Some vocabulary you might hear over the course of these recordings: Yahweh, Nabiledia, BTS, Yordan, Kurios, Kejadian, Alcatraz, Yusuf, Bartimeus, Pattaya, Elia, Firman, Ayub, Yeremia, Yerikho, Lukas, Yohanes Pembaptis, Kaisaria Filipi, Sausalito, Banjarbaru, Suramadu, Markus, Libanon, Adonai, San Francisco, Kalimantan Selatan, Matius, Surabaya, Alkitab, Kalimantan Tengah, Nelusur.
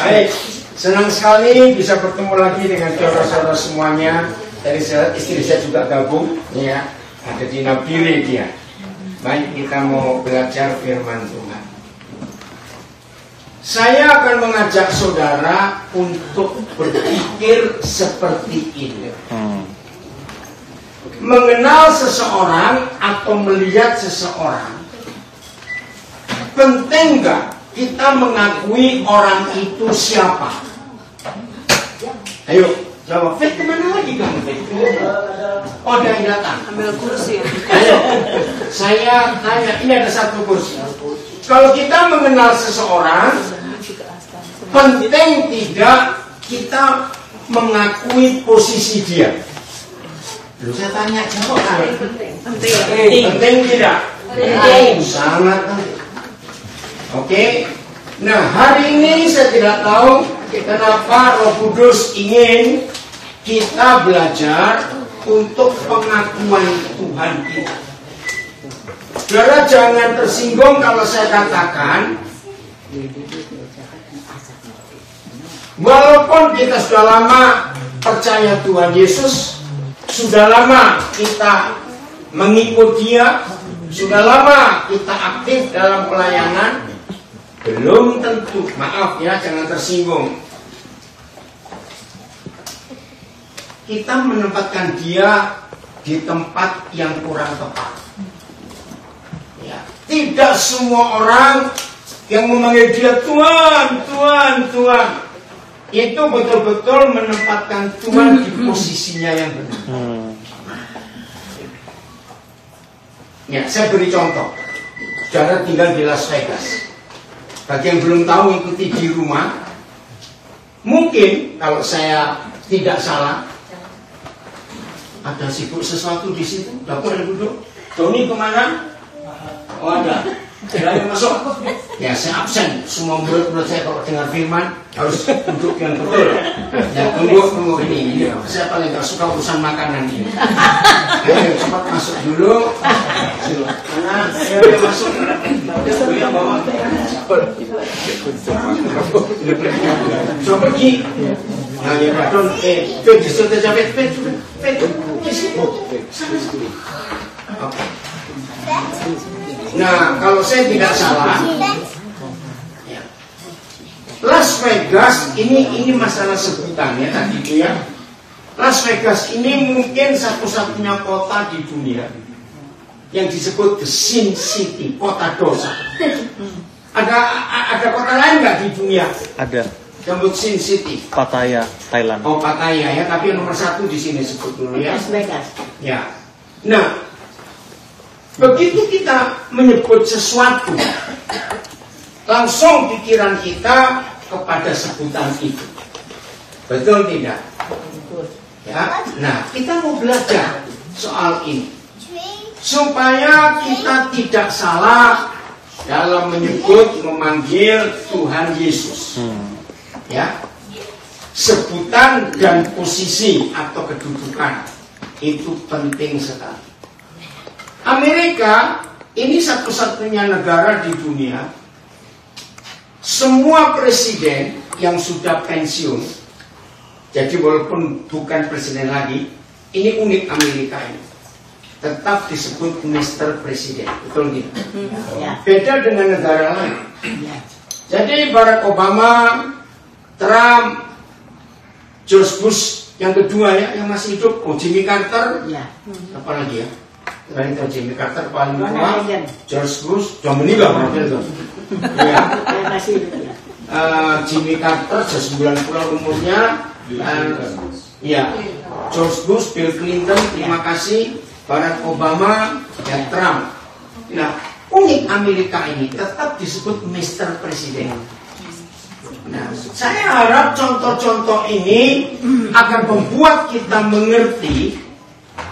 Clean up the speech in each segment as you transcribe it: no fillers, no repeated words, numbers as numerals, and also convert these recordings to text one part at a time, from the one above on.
Baik, senang sekali bisa bertemu lagi dengan saudara-saudara semuanya. Tadi istri saya juga gabung, ya, ada di Nabiledia. Baik, kita mau belajar firman Tuhan. Saya akan mengajak saudara untuk berpikir seperti ini. Mengenal seseorang atau melihat seseorang, penting nggak kita mengakui orang itu siapa? Ayo, jawab. Fit, kemana lagi kamu? Oh, dia datang. Ambil kursi. Ayo, saya tanya. Ini ada satu kursi. Kalau kita mengenal seseorang, penting tidak kita mengakui posisi dia. Lalu saya tanya, jawab kan? Penting tidak? Penting, sangat penting. Oke, nah hari ini saya tidak tahu kenapa Roh Kudus ingin kita belajar untuk pengakuan Tuhan kita. Saudara jangan tersinggung kalau saya katakan, walaupun kita sudah lama percaya Tuhan Yesus, sudah lama kita mengikuti dia, sudah lama kita aktif dalam pelayanan, belum tentu, maaf ya, jangan tersinggung, kita menempatkan dia di tempat yang kurang tepat. Ya, tidak semua orang yang memanggil dia Tuhan, Tuhan, Tuhan itu betul-betul menempatkan Tuhan di posisinya yang benar. Ya, saya beri contoh. Saudara tinggal di Las Vegas. Bagi yang belum tahu, ikuti di rumah. Mungkin kalau saya tidak salah, ada sibuk sesuatu di situ. Dapur ada duduk. Tony kemana? Oh, ada. Saya masuk. Ya, saya absen. Semua murid-murid saya kalau dengar firman harus duduk yang betul. Ya, tunggu ini. Saya paling gak suka urusan makanan ini. Ayo, cepat masuk dulu. Nah, saya masuk. So pergi. Nah, ya pardon. Oke. Nah, kalau saya tidak salah, Las Vegas ini masalah sebutan ya tadi itu ya. Las Vegas ini mungkin satu-satunya kota di dunia yang disebut The Sin City, kota dosa. Ada kota lain nggak di dunia? Ada. Disebut Sin City. Pattaya, Thailand. Oh, Pattaya ya, tapi nomor 1 di sini sebetulnya. Las Vegas. Ya. Nah. Begitu kita menyebut sesuatu, langsung pikiran kita kepada sebutan itu. Betul tidak? Ya. Nah, kita mau belajar soal ini supaya kita tidak salah dalam menyebut, memanggil Tuhan Yesus. Ya. Sebutan dan posisi atau kedudukan itu penting sekali. Amerika ini satu-satunya negara di dunia, semua presiden yang sudah pensiun, jadi walaupun bukan presiden lagi, ini unik Amerika ini, tetap disebut Mr. Presiden, betul gitu. Beda dengan negara lain. Jadi Barack Obama, Trump, George Bush yang kedua ya, yang masih hidup, oh Jimmy Carter, apa lagi ya? Selain itu Jimmy Carter paling tua, George Bush sudah meninggal waktu itu. Ya, Jimmy Carter sudah 9 bulan umurnya. Ya, George Bush, Bill Clinton, terima kasih, Barack Obama, dan Trump. Nah, unik Amerika ini tetap disebut Mr. Presiden. Nah, saya harap contoh-contoh ini akan membuat kita mengerti.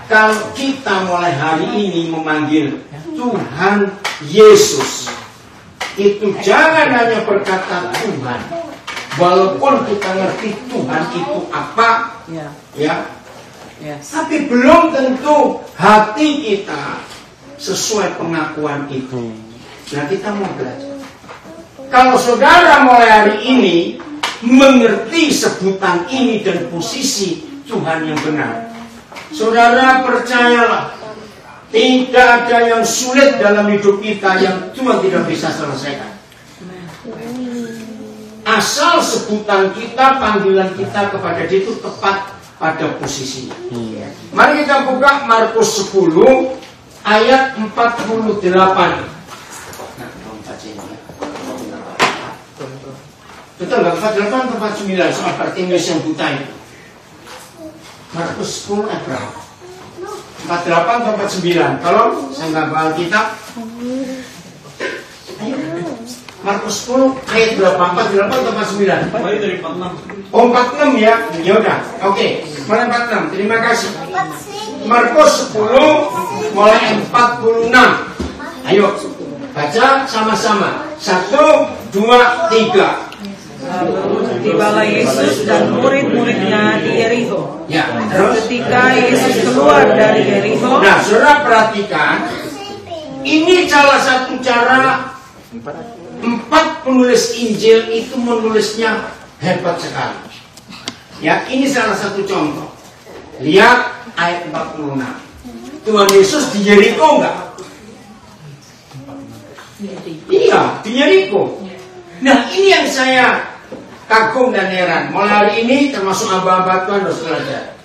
Kalau kita mulai hari ini memanggil Tuhan Yesus, itu jangan hanya berkata Tuhan, walaupun kita ngerti Tuhan itu apa, ya, tapi belum tentu hati kita sesuai pengakuan itu. Nah, kita mau belajar. Kalau saudara mulai hari ini mengerti sebutan ini dan posisi Tuhan yang benar. Saudara, percayalah, tidak ada yang sulit dalam hidup kita yang Tuhan tidak bisa selesaikan. Asal sebutan kita, panggilan kita kepada Dia itu tepat pada posisinya. Mari kita buka Markus 10 ayat 48. Betul nggak? 48, 49 soal Bartimeus yang buta itu. Markus 10 ayat berapa? 48 atau 49. Kalau saya nggak bawa Alkitab, Markus 10 ayat berapa? 48 atau 49? Dari 46. Oh, 46 ya? Ya udah, oke. Mulai 46. Terima kasih. Markus 10 mulai 46. Ayo baca sama-sama. 1, 2, 3. Lalu tibalah Yesus dan murid-muridnya di Yerikho. Ya, terus ketika Yesus keluar dari Yerikho. Nah, saudara perhatikan, ini salah satu cara empat penulis Injil itu menulisnya hebat sekali. Ya, ini salah satu contoh. Lihat ayat 46. Tuhan Yesus di Yerikho enggak? Iya, di Yerikho. Nah, ini yang saya kagum dan heran. Mulai hari ini termasuk abah-abah Tuhan harus belajar.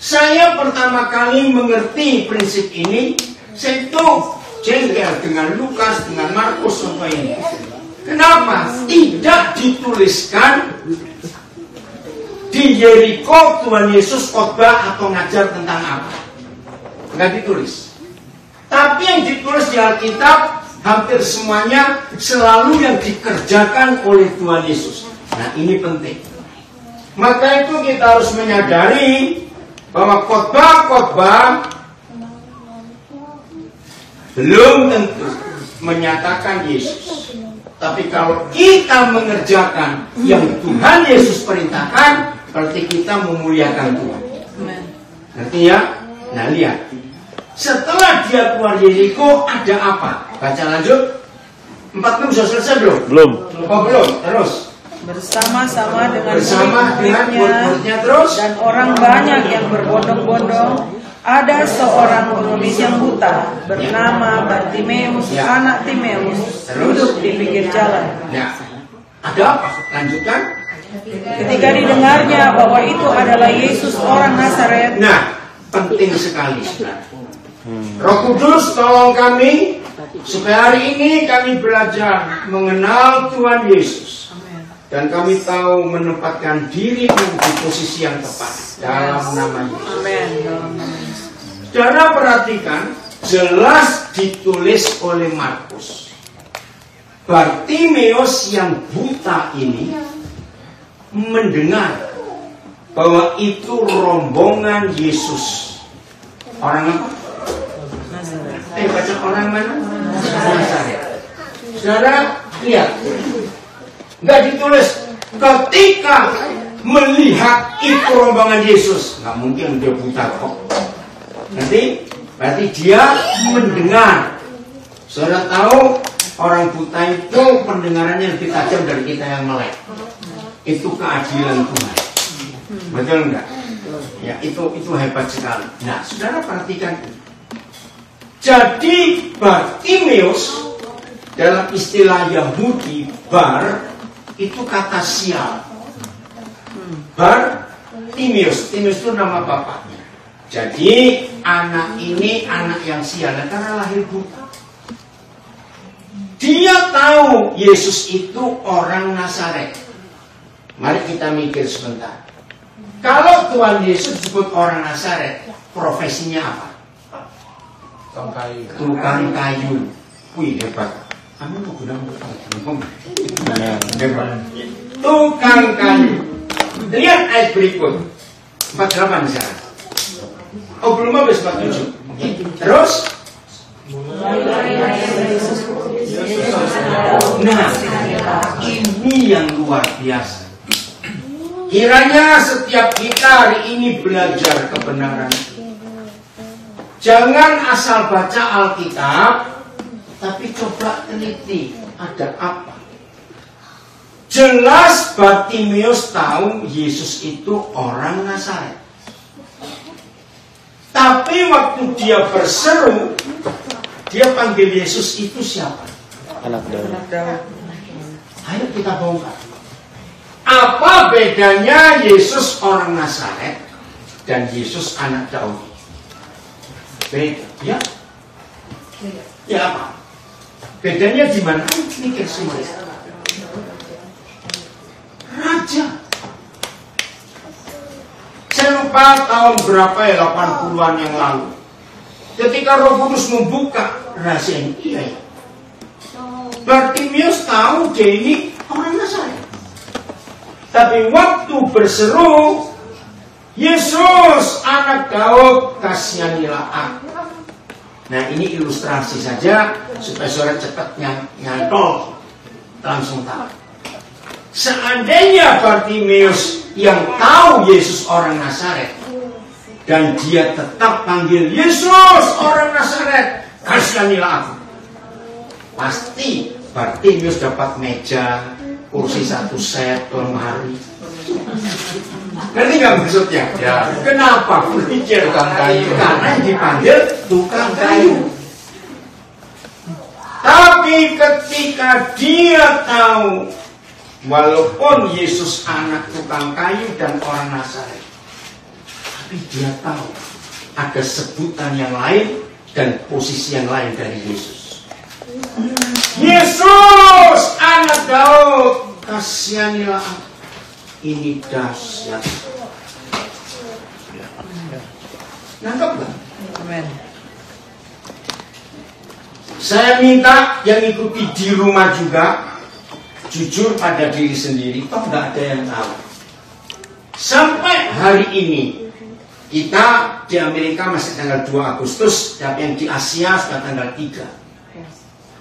Saya pertama kali mengerti prinsip ini, saya tuh jengkel dengan Lukas, dengan Markus sampai ini. Kenapa? Tidak dituliskan di Yerikho Tuhan Yesus khotbah atau ngajar tentang apa. Nggak ditulis. Tapi yang ditulis di Alkitab hampir semuanya selalu yang dikerjakan oleh Tuhan Yesus. Nah, ini penting. Maka itu kita harus menyadari bahwa khotbah-khotbah belum tentu menyatakan Yesus. Tapi kalau kita mengerjakan yang Tuhan Yesus perintahkan, berarti kita memuliakan Tuhan. Ngerti ya? Nah, lihat. Setelah dia keluar Yerikho ada apa? Baca lanjut. 46 sudah selesai belum? Belum. Oh belum. Terus. Bersama-sama dengan murid-muridnya terus. Dan orang banyak yang berbondong-bondong. Ada seorang pengemis yang buta bernama Bartimeus, anak Timeus, duduk di pinggir jalan. Ya. Ada apa? Lanjutkan. Ketika didengarnya bahwa itu adalah Yesus orang Nazaret. Nah, penting sekali. Roh Kudus tolong kami supaya hari ini kami belajar mengenal Tuhan Yesus dan kami tahu menempatkan diri di posisi yang tepat dalam nama Yesus. Saudara perhatikan, jelas ditulis oleh Markus, Bartimeus yang buta ini mendengar bahwa itu rombongan Yesus. Orang apa? Baca orang mana? Nazaret. Saudara, lihat. Nggak ditulis ketika melihat itu rombongan Yesus. Nggak mungkin dia buta kok. Nanti, berarti dia mendengar. Saudara tahu, orang buta itu pendengarannya lebih tajam dari kita yang melek. Itu keadilan Tuhan. Betul enggak? Ya, itu hebat sekali. Nah, saudara perhatikan. Jadi Bartimeus dalam istilah Yahudi, bar itu kata sial. Bartimeus, Timeus itu nama bapaknya. Jadi anak ini anak yang sial karena lahir buta. Dia tahu Yesus itu orang Nazaret. Mari kita mikir sebentar. Kalau Tuhan Yesus disebut orang Nazaret, profesinya apa? Tukang kayu. Wih, hebat. Kamu mau gudang tukang kayu. Lihat ayat berikut. 48 misalnya. Oh, belum habis 47. Terus? Nah, ini yang luar biasa. Kiranya setiap kita hari ini belajar kebenaran. Jangan asal baca Alkitab, tapi coba teliti ada apa. Jelas Bartimeus tahu Yesus itu orang Nazaret. Tapi waktu dia berseru, dia panggil Yesus itu siapa? Anak Daud. Ayo kita bongkar. Apa bedanya Yesus orang Nazaret dan Yesus anak Daud? Beda, ya? Ya apa? Bedanya di mana? Mikir semua. Raja. Saya lupa tahun berapa ya, 80-an yang lalu. Ketika Roh Kudus membuka rahasia ini, iya ya. Bartimeus tahu dia ini orang Nazaret. Tapi waktu berseru, Yesus anak Daud, kasihanilah aku. Nah ini ilustrasi saja supaya saudara cepat nyantol langsung tahu. Seandainya Bartimeus yang tahu Yesus orang Nazaret dan dia tetap panggil Yesus orang Nazaret, kasihanilah aku, pasti Bartimeus dapat meja, kursi satu set, lemari. Ngerti nggak maksudnya? Ya. Kenapa? Berpikir tukang kayu, karena dipanggil tukang kayu. Tapi ketika dia tahu, walaupun Yesus anak tukang kayu dan orang Nazaret, tapi dia tahu ada sebutan yang lain dan posisi yang lain dari Yesus. Yesus anak Daud, kasihanilah aku. Ini dahsyat. Nangkep gak? Amen. Saya minta yang ikuti di rumah juga jujur pada diri sendiri, toh nggak ada yang tahu. Sampai hari ini, kita di Amerika masih tanggal 2 Agustus, dan yang di Asia sudah tanggal 3.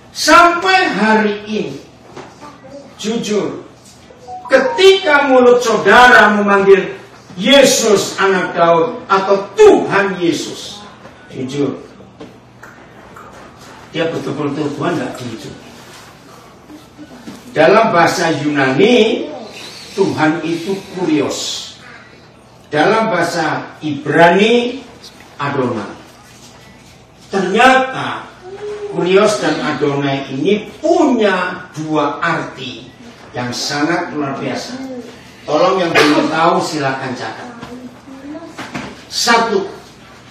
Sampai hari ini, jujur, ketika mulut saudara memanggil Yesus anak Daud atau Tuhan Yesus, jujur, dia betul-betul Tuhan nggak dihidup. Dalam bahasa Yunani, Tuhan itu kurios. Dalam bahasa Ibrani, Adonai. Ternyata kurios dan Adonai ini punya dua arti yang sangat luar biasa. Tolong yang belum tahu silakan catat. Satu,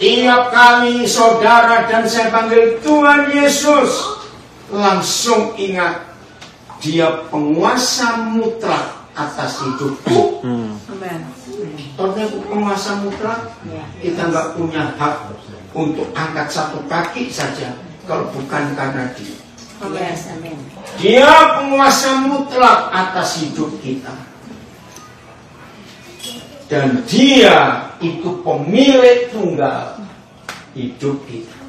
tiap kali saudara dan saya panggil Tuhan Yesus, langsung ingat Dia penguasa mutlak atas hidupku. Karena penguasa mutlak, kita nggak punya hak untuk angkat satu kaki saja kalau bukan karena Dia. Dia penguasa mutlak atas hidup kita. Dan Dia itu pemilik tunggal hidup kita.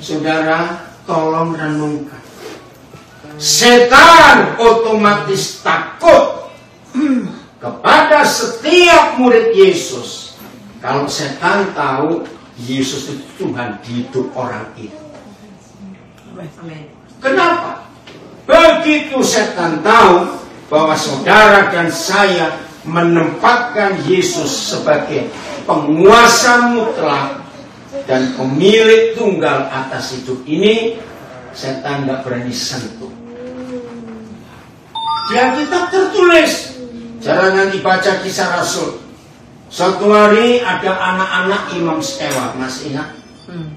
Saudara, tolong renungkan. Setan otomatis takut kepada setiap murid Yesus. Kalau setan tahu Yesus itu Tuhan di hidup orang itu. Kenapa? Begitu setan tahu bahwa saudara dan saya menempatkan Yesus sebagai penguasa mutlak dan pemilik tunggal atas hidup ini, setan tidak berani sentuh. Di Alkitab tertulis, cara nanti baca kisah Rasul. Suatu hari ada anak-anak imam sewa, masih ingat?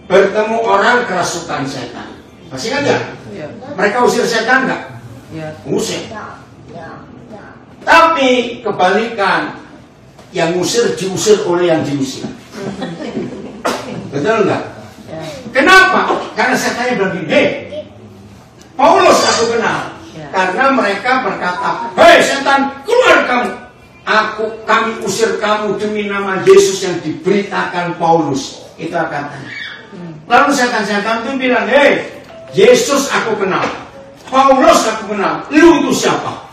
Bertemu orang kerasukan setan. Masih ingat gak? Mereka usir setan gak? Usir. Tapi kebalikan, yang usir diusir oleh yang diusir. Betul gak? Kenapa? Karena setannya bilang, "Hei, Paulus aku kenal." Karena mereka berkata, "Hei setan, keluar kamu. Kami usir kamu demi nama Yesus yang diberitakan Paulus." Itu katanya. Lalu setan-setan itu bilang, "Hei, Yesus aku kenal. Paulus aku kenal. Lu itu siapa?"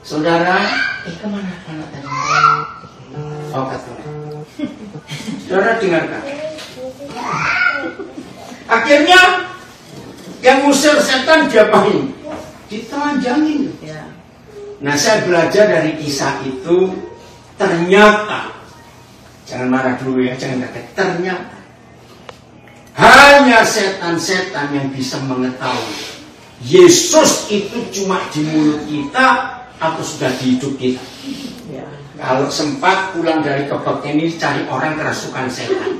Saudara, kemana anak tadi? Oh, katanya. Saudara dengarkan. Akhirnya yang ngusir setan diapain? Ditelanjangin. Nah, saya belajar dari kisah itu, ternyata, jangan marah dulu ya, jangan kaget, ternyata hanya setan-setan yang bisa mengetahui Yesus itu cuma di mulut kita atau sudah di hidup kita. Kalau sempat pulang dari kebaktian ini, cari orang kerasukan setan.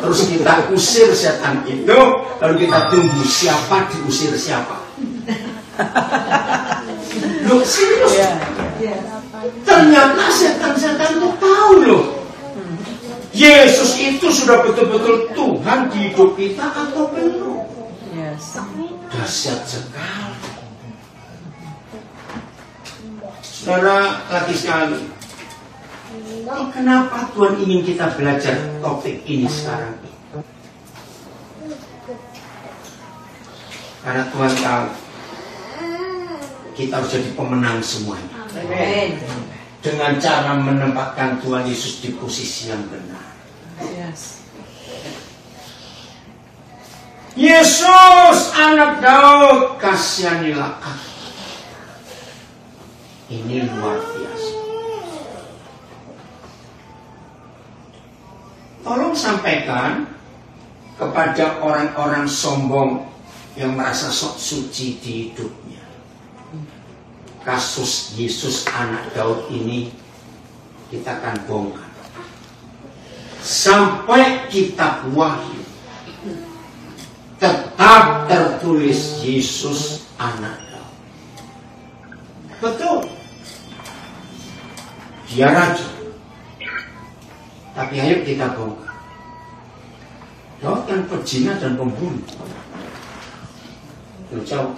Terus kita usir setan itu, lalu kita tunggu siapa diusir siapa. Loh, serius. Ternyata setan-setan itu tahu loh. Yesus itu sudah betul-betul Tuhan di hidup kita atau belum. Dahsyat sekali. Saudara lagi sekali. Kenapa Tuhan ingin kita belajar topik ini sekarang? Karena Tuhan tahu kita harus jadi pemenang semuanya. Amen. Dengan cara menempatkan Tuhan Yesus di posisi yang benar. Yesus anak Daud, kasihanilah aku. Ini luar biasa. Tolong sampaikan kepada orang-orang sombong yang merasa sok suci di hidupnya. Kasus Yesus anak Daud ini kita akan bongkar sampai kitab Wahyu. Tetap tertulis Yesus anak Daud. Betul. Dia raja. Tapi ayo kita bongkar. Daud kan pezina dan pembunuh. Jauh.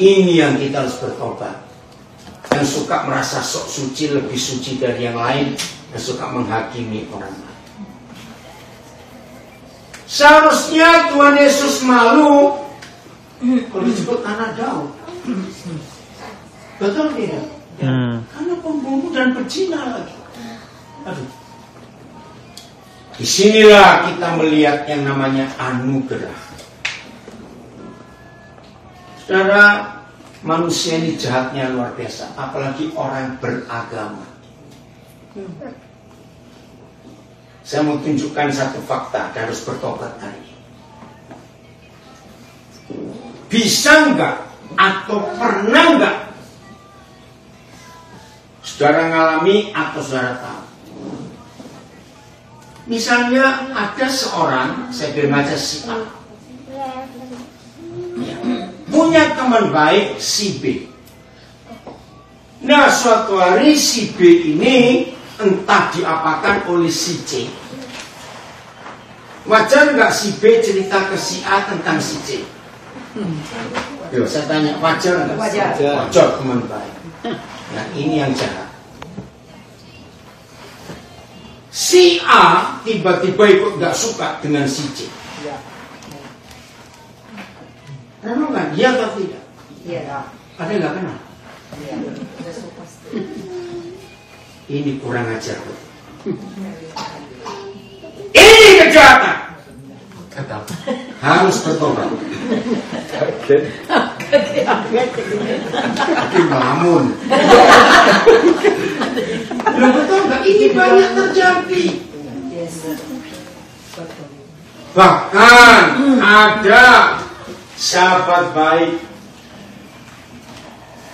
Ini yang kita harus bertobat. Yang suka merasa sok suci, lebih suci dari yang lain, yang suka menghakimi orang lain. Seharusnya Tuhan Yesus malu kalau disebut anak Daud. Betul tidak? Karena pembunuh dan pezina lagi. Aduh. Disinilah kita melihat yang namanya anugerah. Saudara, manusia ini jahatnya luar biasa, apalagi orang beragama. Saya mau tunjukkan satu fakta dan harus bertobat hari ini. Bisa enggak atau pernah enggak saudara ngalami atau saudara tahu? Misalnya ada seorang, saya bilang aja si A, punya teman baik si B. Nah, suatu hari si B ini entah diapakan oleh si C. Wajar nggak si B cerita ke si A tentang si C? Yo, saya tanya, wajar nggak? Wajar, teman baik. Nah, ini yang jahat. Si A tiba-tiba ikut gak suka dengan si C. Renungan, iya atau tidak? Iya. Ada gak kenal? Iya. Ini kurang ajar. Ini kejahatan. Harus bertobat. Tapi melamun. Loh, betul nggak? Ini banyak terjadi. Bahkan ada sahabat baik.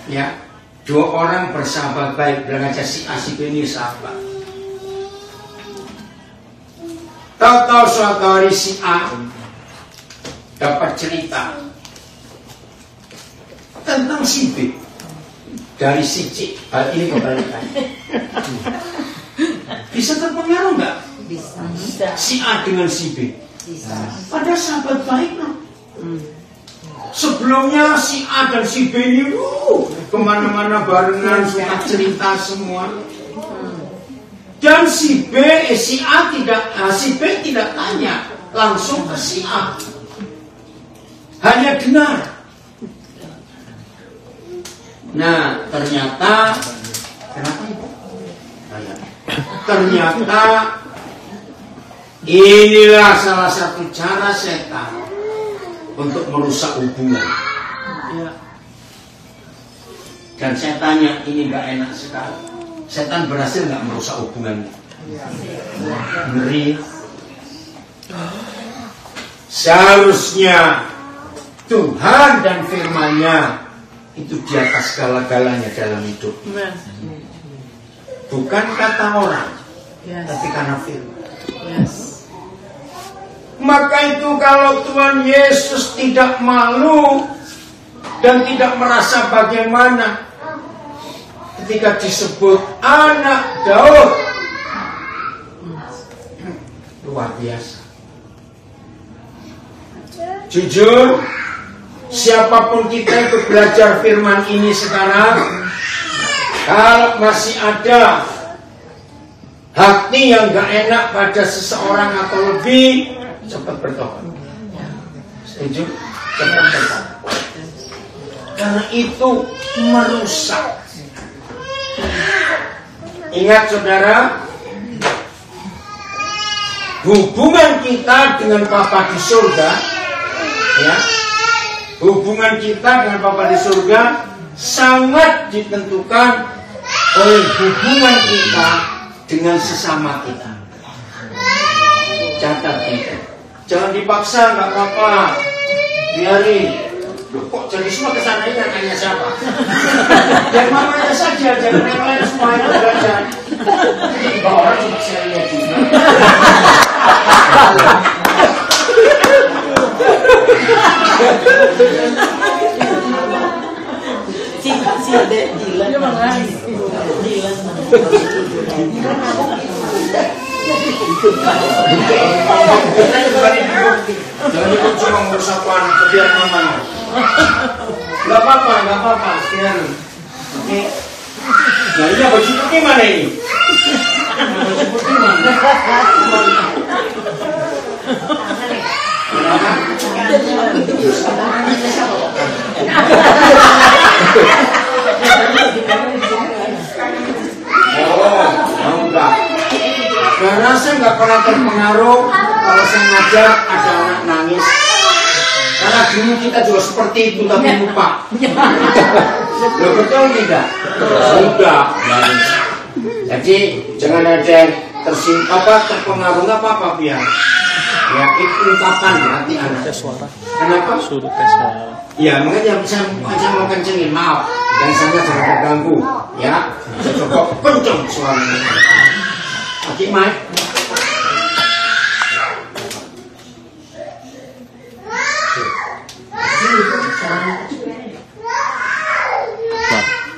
Ya, dua orang bersahabat baik, bilang aja si asik ini sahabat. Tahu-tahu suatu hari si A dapat cerita tentang si B dari si C. Hal ini kebalikan. Bisa terpengaruh nggak? Bisa. Si A dengan si B. Bisa. Pada sahabat baik loh. Sebelumnya si A dan si B ini kemana-mana barengan, suka cerita semua. Dan si B tidak tanya langsung ke si A. Hanya dengar. Nah, ternyata kenapa itu? Ternyata inilah salah satu cara setan untuk merusak hubungan. Dan saya tanya, ini gak enak sekali. Setan berhasil gak merusak hubunganmu? Ngeri. Seharusnya Tuhan dan firman-Nya itu di atas segala-galanya dalam hidup. Bukan kata orang, tapi karena firman. Maka itu kalau Tuhan Yesus tidak malu dan tidak merasa bagaimana ketika disebut anak Daud, luar biasa. Jujur, siapapun kita itu belajar firman ini sekarang, kalau masih ada hati yang gak enak pada seseorang atau lebih, cepat bertobat. Setuju? Cepat bertobat. Karena itu merusak. Ingat saudara, hubungan kita dengan Bapa di surga, ya, hubungan kita dengan Bapa di surga sangat ditentukan oleh hubungan kita dengan sesama kita. Catat itu. Jangan dipaksa, nggak apa-apa. Biarin. Loh, kok jadi semua kesana ini anaknya siapa? Dan mamanya saja, jangan yang lain semua yang belajar. Tiba orang cuma saya lihat juga. Si Dek Dilan. Dilan. Jangan ikut cuma bersapan, biar aman. Gak apa-apa, biar. Oke. Nah ini baju putih mana ini? Baju putih mana? Oh, enggak. Karena saya nggak pernah terpengaruh kalau saya ngajar ada anak nangis. Karena dulu kita juga seperti itu tapi lupa. Loh, betul tidak? Sudah. Jadi jangan ada yang terpengaruh, nggak apa-apa biar. Ya itu ungkapan hati anak. Kenapa? Suruh tes suara. Ya makanya saya mau kencengin, maaf. Dan saya jangan terganggu. Ya, saya coba kenceng suaranya. Oke, Mike.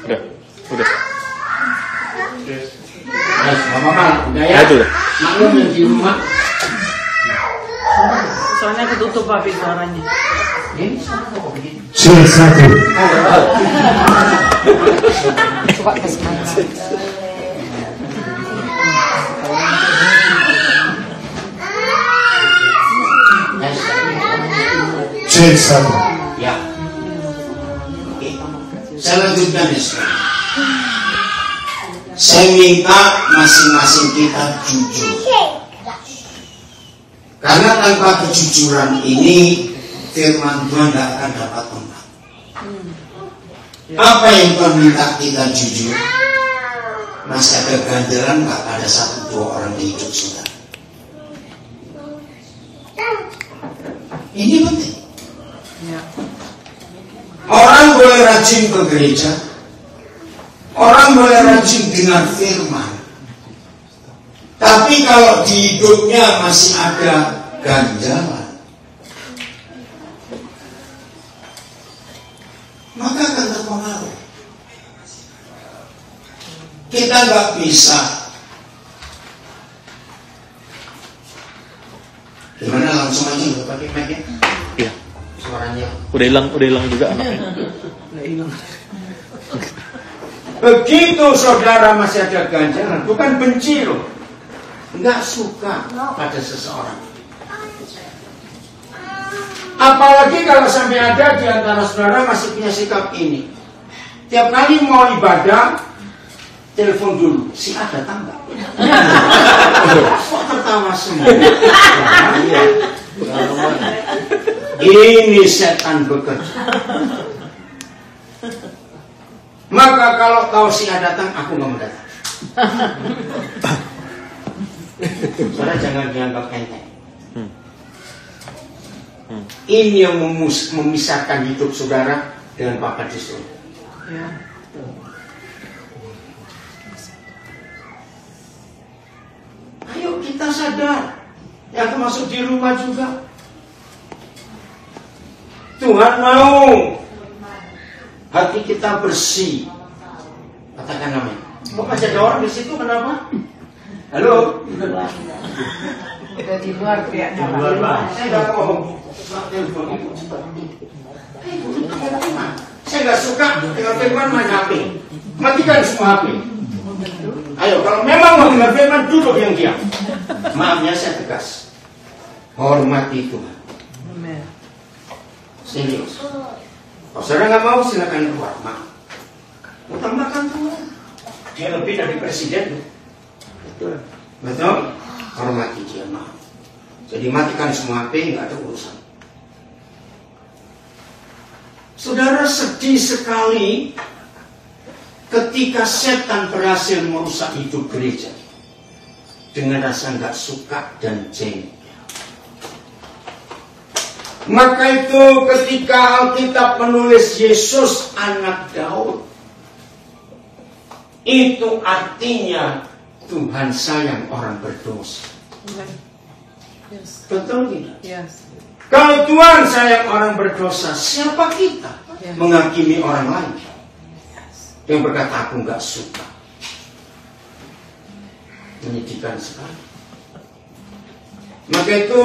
Nah, udah. Nah, sama-sama, udah ya. Maklum yang di rumah. Soalnya ketutup habis suaranya. Ini sama kok begini. C1. Coba tes mic. Ya. Okay. Saya lanjutkan ya. Saya minta masing-masing kita jujur. Karena tanpa kejujuran ini firman Tuhan tidak akan dapat menang. Apa yang Tuhan minta kita jujur? Masih ada kegandalan nggak ada satu dua orang di hidup kita? Ini penting. Orang boleh rajin ke gereja, orang boleh rajin dengar firman, tapi kalau di hidupnya masih ada ganjalan, maka akan terpengaruh. Kita nggak bisa. Gimana langsung aja nggak pakai mic ya? Iya. Suaranya. Udah hilang juga anaknya. Begitu saudara masih ada ganjalan, bukan benci loh, nggak suka pada seseorang. Apalagi kalau sampai ada di antara saudara masih punya sikap ini. Tiap kali mau ibadah, telepon dulu, si A datang nggak? Kok tertawa semua? Ini setan bekerja. Maka kalau kau singa datang, aku nggak mau datang. Saudara jangan dianggap enteng. Ini yang memisahkan hidup saudara dengan Bapa di surga. Ya. Ayo kita sadar, yang termasuk di rumah juga. Tuhan mau hati kita bersih. Katakan amin. Kok masih ada orang di situ, kenapa? Halo? Di luar teriaknya. Di luar, Pak. Saya nggak ngomong. Saya nggak suka dengan firman, main HP. Matikan semua HP. Ayo, kalau memang mau dengar firman, duduk yang diam. Maafnya saya tegas. Hormati Tuhan. Serius. Kalau saudara nggak mau, silakan keluar. Maaf. Utamakan Tuhan. Dia lebih dari presiden. Betul. Betul. Hormati dia, maaf. Jadi matikan semua HP, nggak ada urusan. Saudara, sedih sekali ketika setan berhasil merusak hidup gereja dengan rasa nggak suka dan jengkel. Maka itu ketika Alkitab menulis Yesus anak Daud, itu artinya Tuhan sayang orang berdosa. Yes. Betul tidak? Yes. Kalau Tuhan sayang orang berdosa, siapa kita menghakimi orang lain? Yang berkata aku nggak suka. Menyedihkan sekali. Maka itu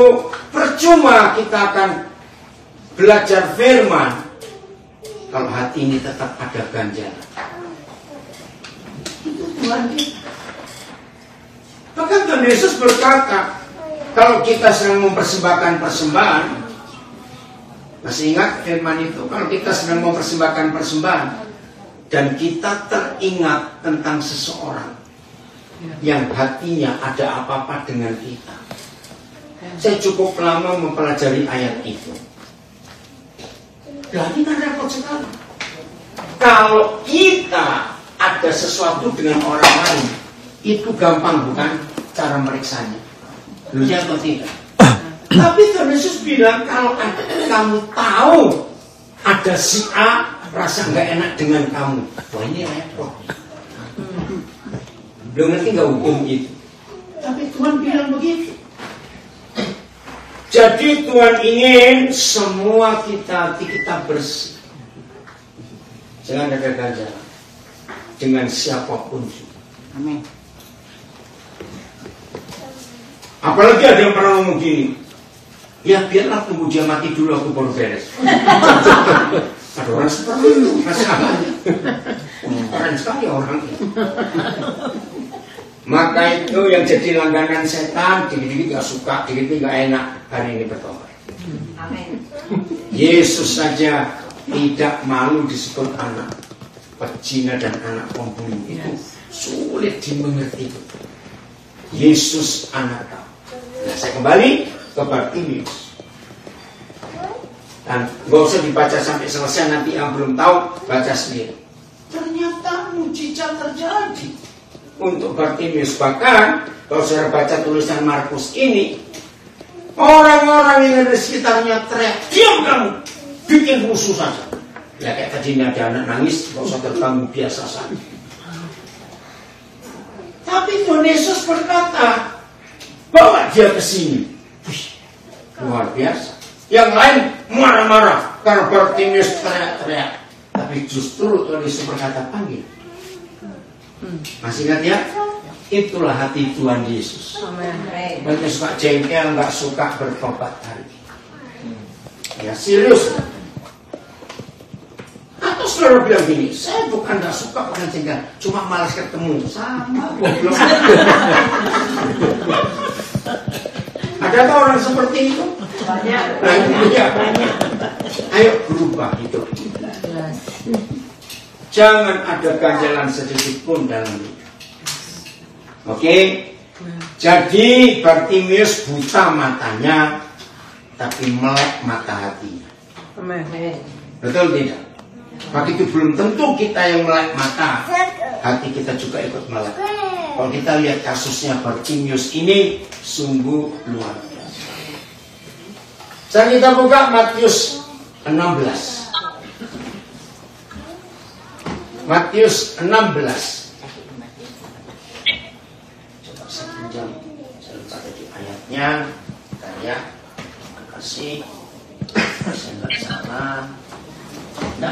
percuma kita akan belajar firman kalau hati ini tetap ada ganjalan. Itu Tuhan kita. Bahkan Tuhan Yesus berkata, kalau kita sedang mempersembahkan persembahan, masih ingat firman itu? Kalau kita sedang mempersembahkan persembahan dan kita teringat tentang seseorang yang hatinya ada apa-apa dengan kita. Saya cukup lama mempelajari ayat itu. Jadi kan repot sekali. Kalau kita ada sesuatu dengan orang lain, itu gampang bukan cara meriksanya. Lu ya atau tidak? Tapi Tuhan Yesus bilang kalau kamu tahu ada si A rasa nggak enak dengan kamu, wah ini repot. Belum ngerti nggak hukum itu? Tapi Tuhan bilang begitu. Jadi Tuhan ingin semua kita, hati kita bersih. Jangan ada ganjalan dengan siapapun. Amin. Apalagi ada yang pernah ngomong gini, ya biarlah tunggu dia mati dulu aku baru beres. Ada orang seperti itu masalahnya. Keren sekali orang itu. Maka itu yang jadi langganan setan, dikit-dikit gak suka, dikit-dikit gak enak. Hari ini bertobat. Amin. Yesus saja tidak malu disebut anak pezina dan anak pembunuh. Itu sulit dimengerti. Yesus anak Daud. Nah, saya kembali ke Bartimeus. Dan gak usah dibaca sampai selesai, nanti yang belum tahu baca sendiri. Ternyata mujizat terjadi untuk Bartimeus. Bahkan kalau saya baca tulisan Markus ini, orang-orang yang ada di sekitarnya teriak, diam kamu, bikin rusuh saja. Ya kayak tadi ada anak nangis, gak usah terganggu, biasa saja. Tapi Tuhan Yesus berkata, bawa dia ke sini. Luar biasa. Yang lain marah-marah karena Bartimeus teriak-teriak. Tapi justru Tuhan Yesus berkata, panggil. Masih ingat ya? Itulah hati Tuhan Yesus. Mereka suka jengkel, nggak suka bertobat hari. Ya serius. Atau saudara bilang gini, saya bukan gak suka orang jengkel, cuma malas ketemu. Sama goblok. Ada tau orang seperti itu? Banyak. Banyak. Ayo berubah hidup. Jangan ada ganjalan sedikitpun dalam hidup. Oke? Jadi Bartimeus buta matanya, tapi melek mata hatinya. Betul tidak? Maka itu belum tentu kita yang melek mata, hati kita juga ikut melek. Kalau kita lihat kasusnya Bartimeus ini sungguh luar biasa. Sekarang kita buka Matius 16. Matius 16. Ayatnya, ya, terima kasih. Saya nggak salah. Nah,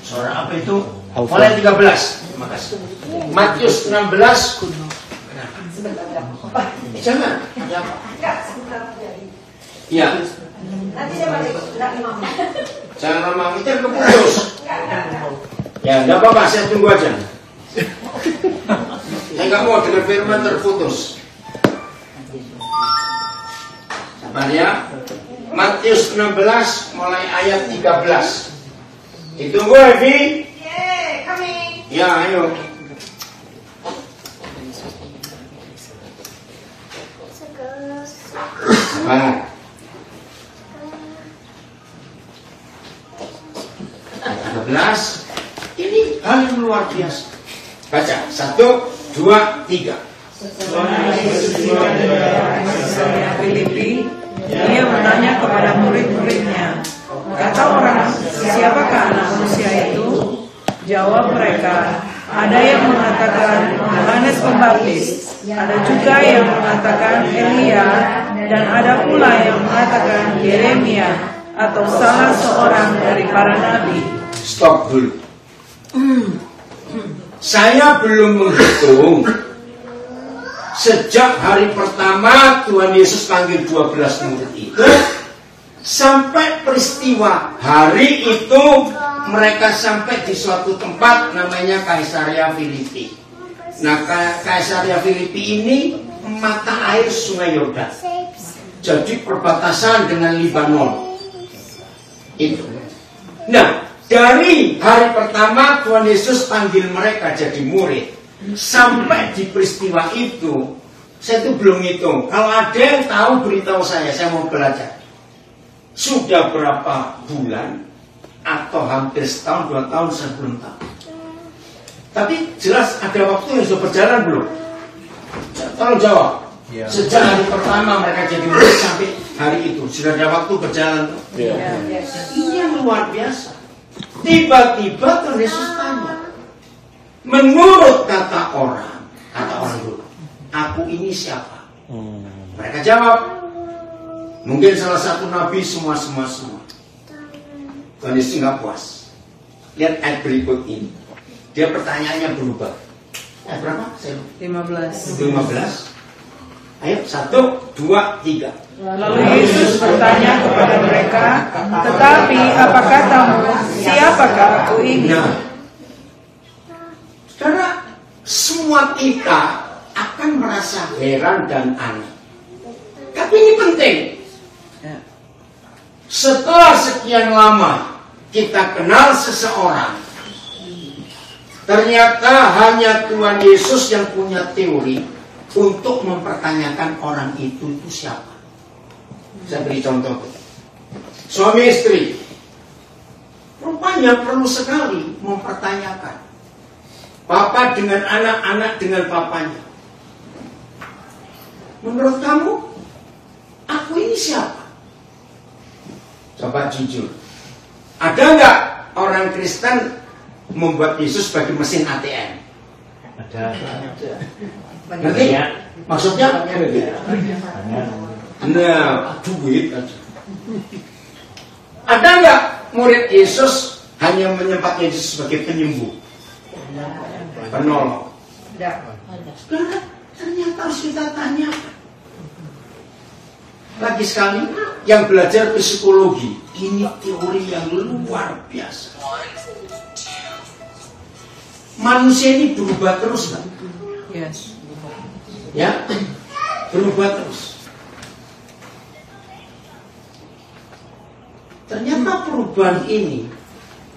suara apa itu? Oleh 13. Terima kasih. Matius 16. Jangan. Ya. Jangan lama. Kita keputus. Ya, nggak apa-apa. Saya tunggu aja. Saya nggak mau dengar firman terputus. Sabar ya. Matius 16 mulai ayat 13. Ditunggu Evi. Ya, ayo. Sabar. Ayat 13. Ini hal yang luar biasa. Baca 1, 2, 3. Seorang Yesus dari Kaisaria Filipi, dia bertanya kepada murid-muridnya, kata orang, siapakah anak manusia itu? Jawab mereka, ada yang mengatakan Yohanes Pembaptis, ada juga yang mengatakan Elia, dan ada pula yang mengatakan Yeremia atau salah seorang dari para nabi. Stop dulu. Saya belum menghitung sejak hari pertama Tuhan Yesus panggil 12 murid itu sampai peristiwa hari itu mereka sampai di suatu tempat namanya Kaisaria Filipi. Nah, Kaisaria Filipi ini mata air Sungai Yordan. Jadi perbatasan dengan Libanon. Itu. Nah, dari hari pertama Tuhan Yesus panggil mereka jadi murid sampai di peristiwa itu, saya itu belum hitung. Kalau ada yang tahu beritahu saya mau belajar. Sudah berapa bulan atau hampir setahun, 2 tahun, saya belum tahu. Tapi jelas ada waktu yang sudah berjalan belum? Tolong jawab. Sejak hari pertama mereka jadi murid sampai hari itu sudah ada waktu berjalan. Ini yang luar biasa. Tiba-tiba Tuhan Yesus tanya, menurut kata orang dulu, aku ini siapa? Mereka jawab, mungkin salah satu nabi, semua. Tuhan Yesus nggak puas. Lihat ayat berikut ini. Dia pertanyaannya berubah. Ayat berapa? 15. Ayo, 1, 2, 3. Lalu Yesus bertanya kepada mereka, tetapi apa katamu, siapakah aku ini? Nah, saudara, semua kita akan merasa heran dan aneh. Tapi ini penting. Setelah sekian lama kita kenal seseorang, ternyata hanya Tuhan Yesus yang punya teori untuk mempertanyakan orang itu siapa. Saya beri contoh. Suami istri rupanya perlu sekali mempertanyakan papa dengan anak, anak dengan papanya. Menurut kamu aku ini siapa? Coba jujur, ada nggak orang Kristen membuat Yesus sebagai mesin ATM? Ada. Nanti maksudnya nah, duit aja. Ada nggak murid Yesus hanya menyembah Yesus sebagai penyembuh, penolong? Tidak. Ternyata harus kita tanya. Lagi sekali, yang belajar psikologi ini teori yang luar biasa. Manusia ini berubah terus, kan? Yes. Ya, berubah terus. Ternyata perubahan ini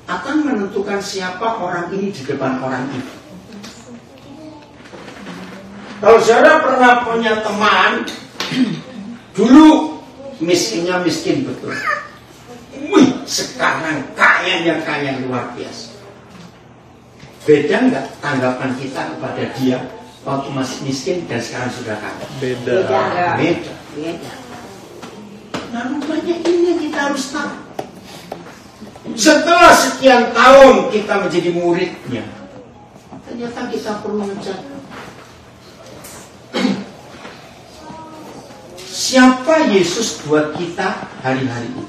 akan menentukan siapa orang ini di depan orang itu. Kalau saudara pernah punya teman, dulu miskinnya miskin betul. Wih, sekarang kayanya kaya luar biasa. Beda nggak tanggapan kita kepada dia waktu masih miskin dan sekarang sudah kaya? Beda. Beda. Beda. Nah, rupanya ini yang kita harus tahu. Setelah sekian tahun kita menjadi muridnya, ternyata kita perlu mencatat siapa Yesus buat kita hari-hari ini.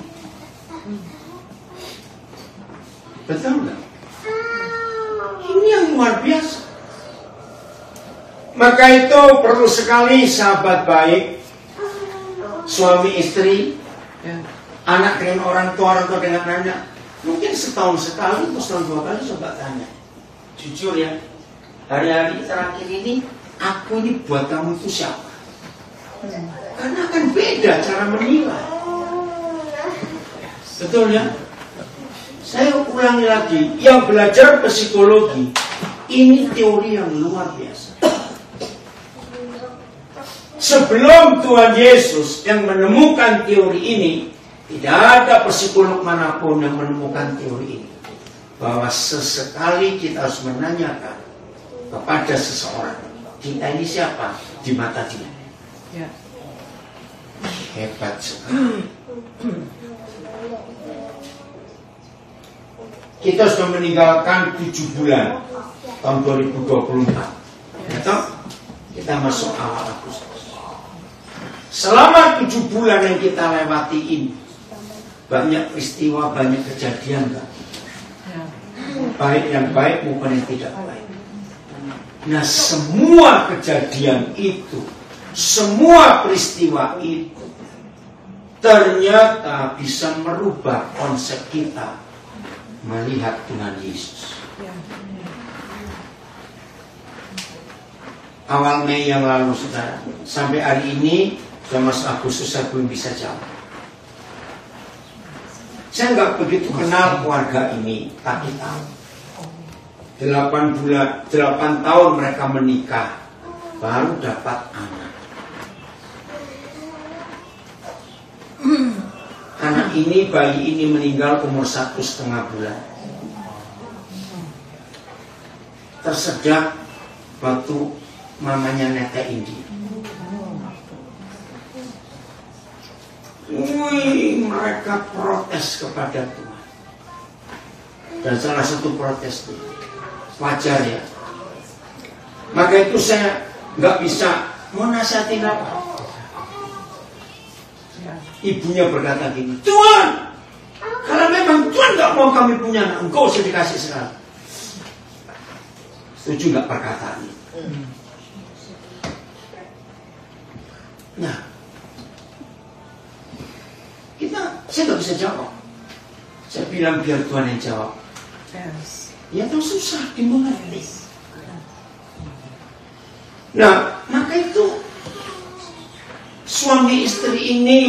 Betul nggak? Ini yang luar biasa. Maka itu perlu sekali sahabat baik, suami istri, anak dengan orang tua dengan anak. Mungkin setahun sekali, setahun dua kali coba tanya. Jujur ya, hari-hari terakhir ini, aku ini buat kamu itu siapa? Karena akan beda cara menilai. Betul ya? Saya ulangi lagi, yang belajar psikologi, ini teori yang luar biasa. Sebelum Tuhan Yesus yang menemukan teori ini, tidak ada psikolog manapun yang menemukan teori ini. Bahwa sesekali kita harus menanyakan kepada seseorang, kita ini siapa di mata dia? Ya. Hebat sekali. Kita sudah meninggalkan 7 bulan tahun 2024. Betul? Kita masuk awal Agustus. Selama 7 bulan yang kita lewati ini, banyak peristiwa, banyak kejadian, Pak. Baik yang baik maupun yang tidak baik. Nah, semua kejadian itu, semua peristiwa itu ternyata bisa merubah konsep kita melihat Tuhan Yesus. Awal Mei yang lalu, saudara, sampai hari ini, sudah masuk Agustus, saya belum bisa jawab. Saya nggak begitu kenal keluarga ini, tapi tahu 8 tahun mereka menikah, baru dapat anak. Anak ini, bayi ini meninggal umur 1,5 bulan. Tersedak waktu mamanya netekin dia. Wih, mereka protes kepada Tuhan. Dan salah satu protes itu wajar ya. Maka itu saya nggak bisa mau nasihatin apa. Ibunya berkata gini, Tuhan, kalau memang Tuhan nggak mau kami punya anak, Engkau usah dikasih sekarang. Setuju nggak perkataan ini? Nah, saya nggak bisa jawab. Saya bilang biar Tuhan yang jawab. Ya itu susah dimengerti. Nah, maka itu suami istri ini,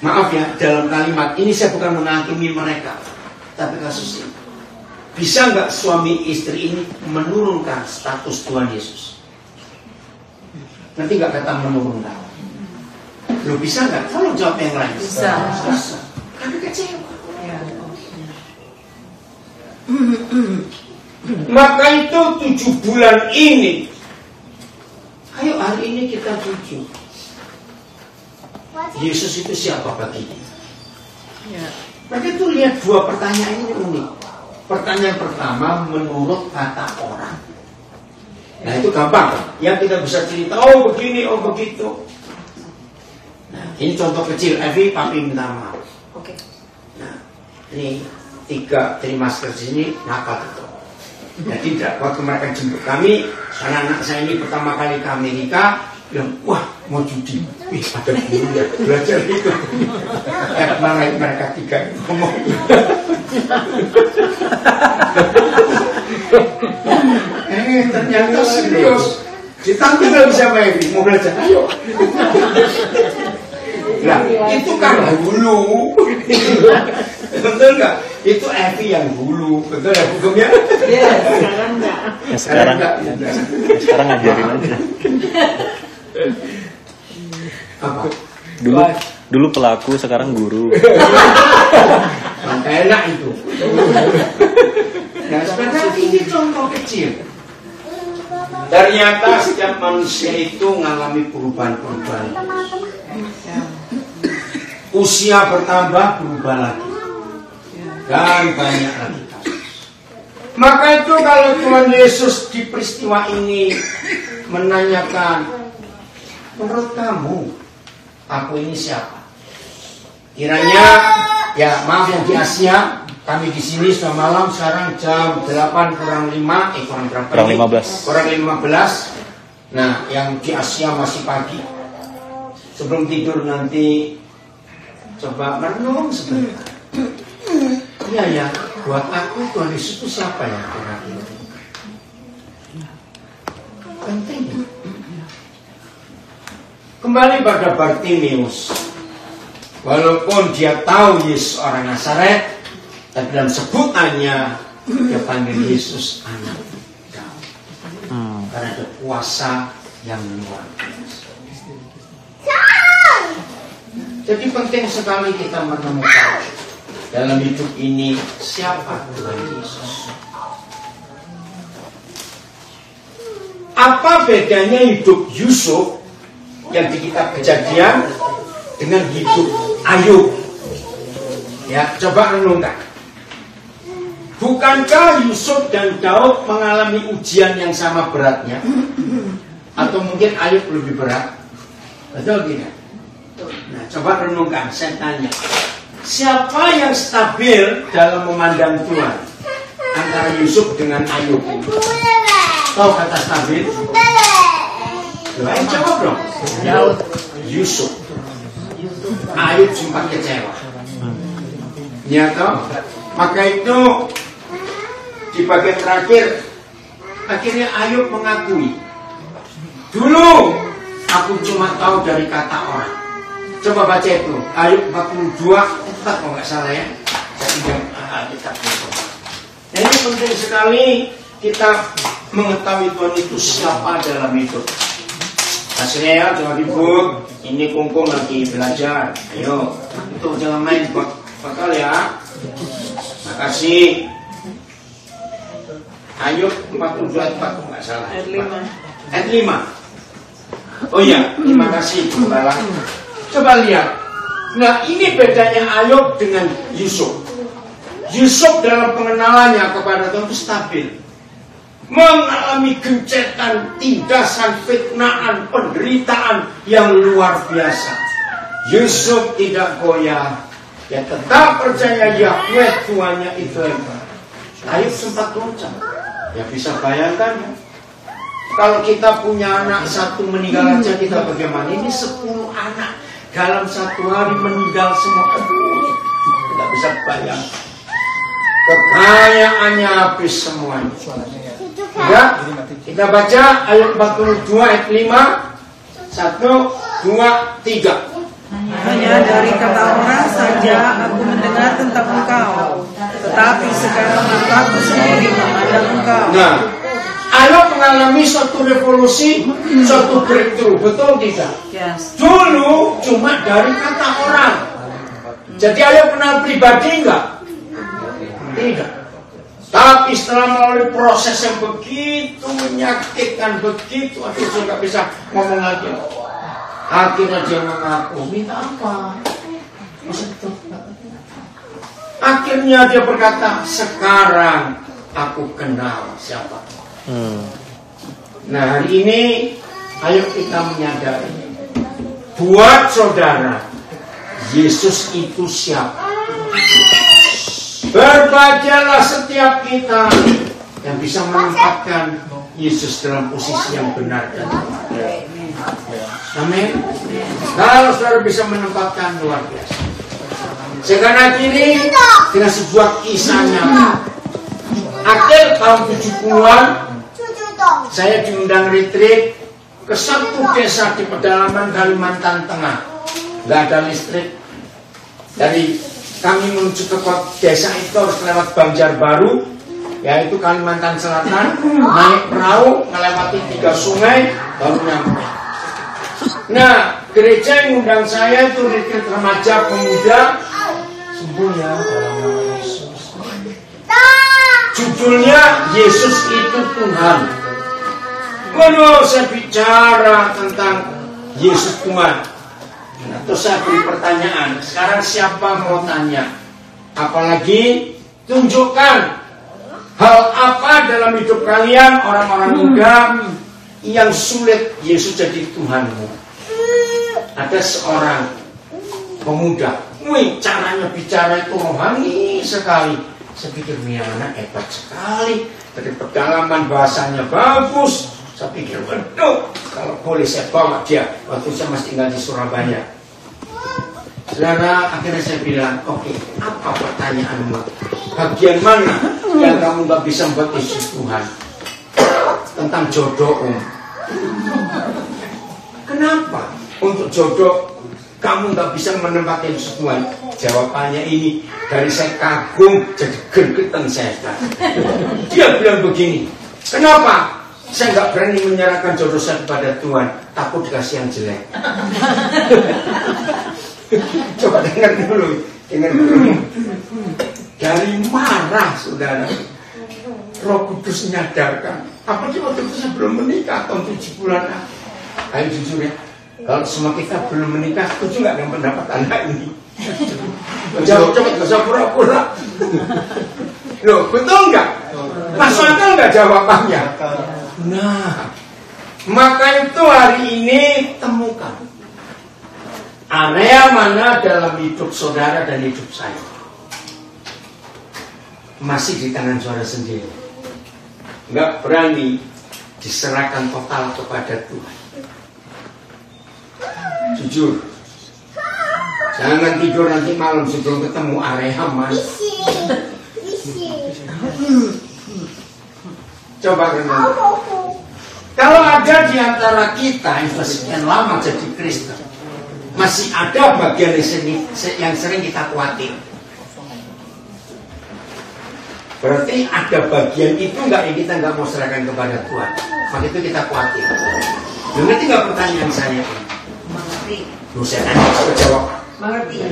maaf ya dalam kalimat ini saya bukan menghakimi mereka, tapi kasus ini bisa nggak suami istri ini menurunkan status Tuhan Yesus? Nanti nggak kata menurunkan. Lo bisa nggak? Tolong jawab yang lain. Bisa. Bisa. Karena kecewa. Ya. Maka itu 7 bulan ini, ayo hari ini kita jujur. Yesus itu siapa bagi kita? Ya. Maka itu lihat 2 pertanyaan ini unik. Pertanyaan pertama menurut kata orang. Nah itu gampang. Yang kita bisa cerita, oh begini, oh begitu. Nah, ini contoh kecil, Evi, papi minta maaf. Oke. Nah, ini 3 trimester di sini nakal itu. Jadi waktu mereka jemput kami, anak-anak saya ini pertama kali ke Amerika, bilang, wah mau judi, wih ada guru ya belajar itu. Malah mereka 3 ngomong. Ternyata serius. Ditanggung nggak bisa main, mau belajar, ayo. Nah, itu kan hulu. Betul nggak? Itu Evi yang hulu. Betul nggak hukumnya? Ya, sekarang nggak. Ya, sekarang ngajarin aja. Apa? Dulu Dulu pelaku, sekarang guru. Enak itu. Nah, sebenarnya ini contoh kecil. Ternyata setiap manusia itu mengalami perubahan-perubahan. Usia bertambah, berubah lagi. Dan banyak lagi. Maka itu kalau Tuhan Yesus di peristiwa ini menanyakan, menurut kamu, aku ini siapa? Kiranya, ya maaf yang di Asia, kami di sini sudah malam, sekarang jam 8:45, kurang 15. Nah, yang di Asia masih pagi. Sebelum tidur nanti coba merenung sebentar. Iya ya, buat aku Tuhan Yesus itu siapa ya? Penting. Kembali pada Bartimeus. Walaupun dia tahu Yesus orang Nazaret, tapi dalam sebutannya dia panggil Yesus anak Daud. Karena ada kuasa yang luar biasa. Jadi penting sekali kita menemukan dalam hidup ini siapa Tuhan Yesus. Apa bedanya hidup Yusuf yang di kitab Kejadian dengan hidup Ayub? Ya, coba renungkan. Bukankah Yusuf dan Daud mengalami ujian yang sama beratnya? Atau mungkin Ayub lebih berat? Betul tidak? Nah, coba renungkan, saya tanya. Siapa yang stabil dalam memandang Tuhan? Antara Yusuf dengan Ayub. Tahu kata stabil? Doain jawab dong. Daud, Yusuf. Ayub sempat kecewa. Ya toh? Maka itu di bagian terakhir akhirnya Ayub mengakui, dulu aku cuma tahu dari kata orang. Coba baca itu Ayub 42 kalau nggak salah ya. Ini penting sekali kita mengetahui Tuhan itu siapa dalam hidup. Hasilnya ya, coba ibu, ini kungkung lagi belajar. Ayo, untuk jangan main bakal ya. Makasih. Ayo, 42 kalau nggak salah. Ayat 5. Oh iya, terima kasih Gembala. Coba lihat. Nah, ini bedanya Ayub dengan Yusuf. Yusuf dalam pengenalannya kepada Tuhan itu stabil. Mengalami gencetan, tindasan, fitnaan, penderitaan yang luar biasa. Yusuf tidak goyah. Ya tetap percaya Yahweh Tuhannya itu hebat. Ayub sempat loncat. Ya bisa bayangkan ya. Kalau kita punya anak satu meninggal aja kita bagaimana? Ini 10 anak dalam satu hari meninggal semua. Tidak bisa bayang. Kekayaannya habis semuanya. Ya, kita baca ayat 42 ayat 5 1, 2, 3. Hanya dari kata orang saja aku mendengar tentang engkau, tetapi sekarang aku sendiri memandang engkau. Nah, Ayub mengalami suatu revolusi, suatu breakthrough, betul tidak? Dulu cuma dari kata orang. Jadi Ayub kenal pribadi enggak? Tidak. Tapi setelah melalui proses yang begitu menyakitkan, begitu aduh saya nggak bisa ngomong lagi. Akhirnya dia mengaku, minta apa? Akhirnya dia berkata, sekarang aku kenal siapa. Nah hari ini ayo kita menyadari buat saudara Yesus itu siapa. Berbahagialah setiap kita yang bisa menempatkan Yesus dalam posisi yang benar dan tepat. Amin. Kalau saudara bisa menempatkan luar biasa. Sekarang ini dengan sebuah kisahnya. Akhir tahun 70-an saya diundang retreat ke satu desa di pedalaman Kalimantan Tengah. Nggak ada listrik. Dari kami menuju ke desa itu harus lewat Banjarbaru, yaitu Kalimantan Selatan, naik perahu, melewati 3 sungai, baru nyampe. Nah, Gereja yang undang saya itu retreat remaja pemuda. Sungguhnya orang-orang Yesus. Judulnya Yesus itu Tuhan. Waduh, saya bicara tentang Yesus Tuhan. Terus saya beri pertanyaan. Sekarang siapa mau tanya? Apalagi tunjukkan hal apa dalam hidup kalian orang-orang muda yang sulit Yesus jadi Tuhanmu. Ada seorang pemuda, caranya bicara itu rohani sekali. Saya pikir, ini anak hebat sekali, dari pedalaman bahasanya bagus. Saya pikir, waduh, kalau boleh saya bawa dia. Waktu saya masih tinggal di Surabaya. Saudara, akhirnya saya bilang, oke, apa pertanyaanmu? Bagian mana yang kamu gak bisa buat Yesus Tuhan? Tentang jodoh, Kenapa? Untuk jodoh kamu gak bisa menempatkan Yesus Tuhan. Jawabannya ini dari saya kagum jadi gergetan saya. Dia bilang begini, kenapa saya gak berani menyerahkan jodoh saya kepada Tuhan? Takut dikasih yang jelek. Coba dengar dulu. Dari marah, saudara, Roh Kudus nyadarkan. Apalagi waktu itu saya belum menikah, tahun 7 bulan. Ayo jujur ya, kalau semua kita belum menikah, setuju nggak dengan pendapat anak ini? Jauh cepat, gak usah pura-pura. Loh, betul nggak? Masuk akal nggak jawabannya? Nah, maka itu hari ini temukan area mana dalam hidup saudara dan hidup saya masih di tangan saudara sendiri, nggak berani diserahkan total kepada Tuhan. Jujur, jangan tidur nanti malam sebelum ketemu area mana. Coba renung. Kalau ada di antara kita yang sekian lama jadi Kristen, masih ada bagian yang sering kita khawatir. Berarti ada bagian itu kita nggak mau serahkan kepada Tuhan. Maka itu kita khawatir. Dengar tinggal pertanyaan saya. Mengerti.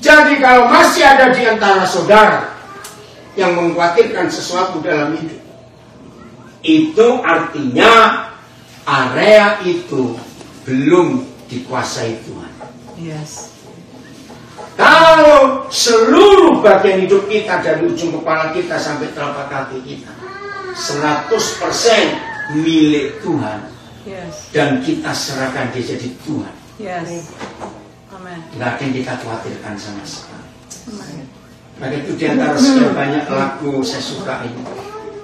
Jadi kalau masih ada di antara saudara yang mengkhawatirkan sesuatu dalam hidup, itu artinya area itu belum dikuasai Tuhan. Yes. Kalau seluruh bagian hidup kita dari ujung kepala kita sampai telapak kaki kita 100% milik Tuhan. Yes. Dan kita serahkan dia jadi Tuhan. Yes. Amen. Tidak akan kita khawatirkan sama sekali. Maka itu diantara sekian banyak lagu saya suka ini.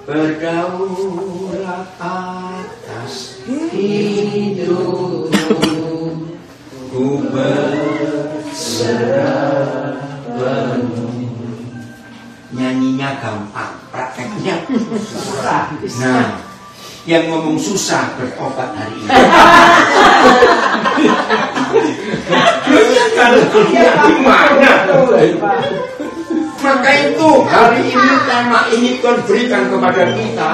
Berdaulat atas hidupku, ku berserah penuh. Nyanyinya gampang, prakteknya susah. Nah, yang ngomong susah bertobat hari ini. Maka itu hari ini tema ini Tuhan berikan kepada kita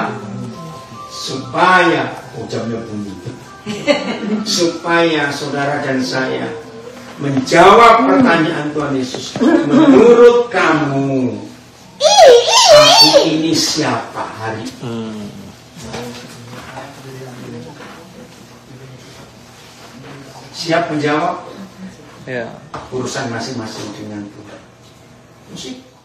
supaya supaya saudara dan saya menjawab pertanyaan Tuhan Yesus. Menurut kamu, aku ini siapa hari ini? Siap menjawab? Ya. Urusan masing-masing dengan Tuhan. Musik.